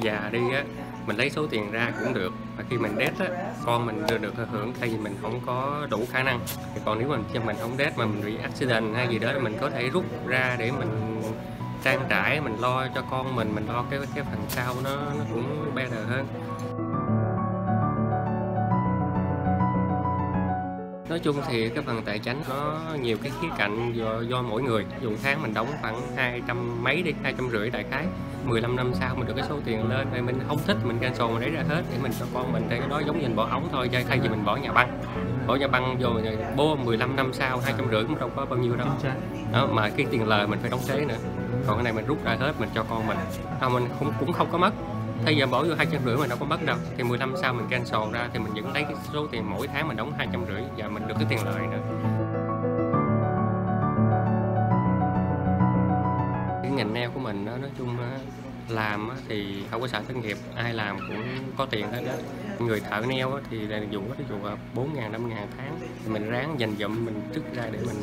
già đi á, mình lấy số tiền ra cũng được, và khi mình debt á, con mình được hưởng, tại vì mình không có đủ khả năng. Còn nếu mình không debt mà mình bị accident hay gì đó, mình có thể rút ra để mình trang trải, mình lo cho con mình lo cái phần sau nó cũng better hơn. Nói chung thì cái phần tài chính nó nhiều cái khía cạnh do mỗi người. Ví dụ tháng mình đóng khoảng 200 mấy đi, 250 đại khái. 15 năm sau mình được cái số tiền lên, thì mình không thích mình cancel mình lấy ra hết để mình cho con mình, thì cái đó giống như mình bỏ ống thôi, thay vì mình bỏ nhà băng. Bỏ nhà băng vô rồi bố 15 năm sau 250 cũng đâu có bao nhiêu đâu. Đó, mà cái tiền lời mình phải đóng thuế nữa. Còn cái này mình rút ra hết mình cho con mình. Mình cũng không có mất. Thay giờ bỏ vô 250 mình đâu có mất đâu, thì 15 sau mình cancel ra thì mình vẫn lấy cái số tiền mỗi tháng mình đóng 250 và mình được cái tiền lợi nữa. Cái ngành nail của mình đó, nói chung làm thì không có sợ thất nghiệp, ai làm cũng có tiền hết đó. Người thợ nail thì là ví dụ 4.000, 5.000 tháng thì mình ráng dành dụm mình trích ra để mình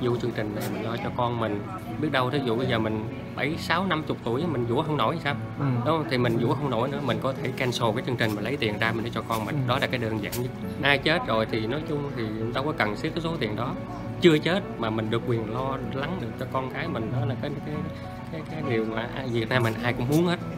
vô chương trình này mình lo cho con mình. Biết đâu thí dụ bây giờ mình 7, 6, 50 tuổi mình giũa không nổi sao? Đúng không? Thì mình giũa không nổi nữa, mình có thể cancel cái chương trình mà lấy tiền ra mình để cho con mình. Đó là cái đơn giản nhất. Ai chết rồi thì nói chung thì đâu có cần siết cái số tiền đó. Chưa chết mà mình được quyền lo lắng được cho con cái mình, đó là cái điều mà Việt Nam mình ai cũng muốn hết.